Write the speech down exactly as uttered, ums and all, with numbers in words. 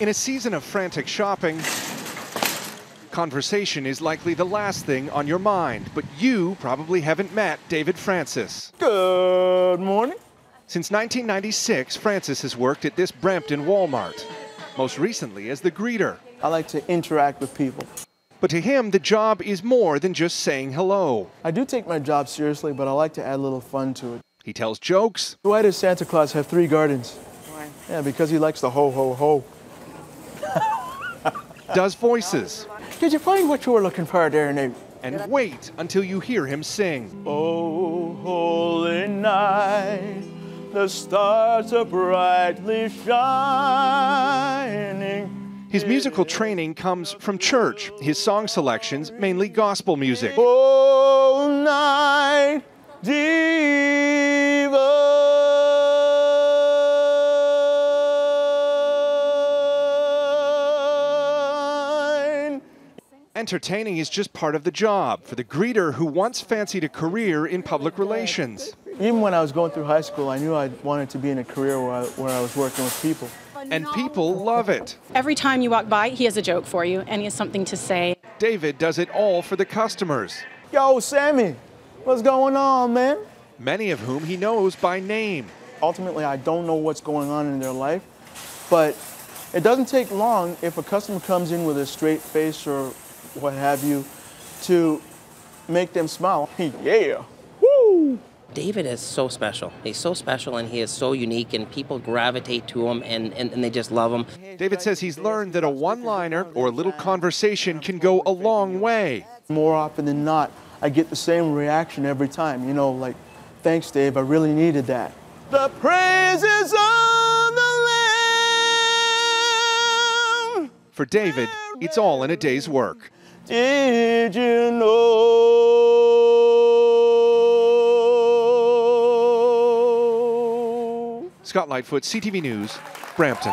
In a season of frantic shopping, conversation is likely the last thing on your mind, but you probably haven't met David Francis. Good morning. Since nineteen ninety-six, Francis has worked at this Brampton Walmart, most recently as the greeter. I like to interact with people. But to him, the job is more than just saying hello. I do take my job seriously, but I like to add a little fun to it. He tells jokes. Why does Santa Claus have three gardens? Why? Yeah, because he likes the ho, ho, ho. Does voices. Did you find what you were looking for there, Nate? And wait until you hear him sing. Oh, holy night, the stars are brightly shining. His musical training comes from church, his song selections mainly gospel music. Oh, night, diva. Entertaining is just part of the job for the greeter who once fancied a career in public relations. Even when I was going through high school, I knew I wanted to be in a career where I, where I was working with people. And people love it. Every time you walk by, he has a joke for you and he has something to say. David does it all for the customers. Yo, Sammy, what's going on, man? Many of whom he knows by name. Ultimately, I don't know what's going on in their life, but it doesn't take long if a customer comes in with a straight face or what have you, to make them smile. Yeah, woo! David is so special. He's so special and he is so unique and people gravitate to him and, and, and they just love him. David says he's learned that a one-liner or a little conversation can go a long way. More often than not, I get the same reaction every time. You know, like, thanks, Dave, I really needed that. The praises on the Lamb! For David, it's all in a day's work. Did you know? Scott Lightfoot, C T V News, Brampton.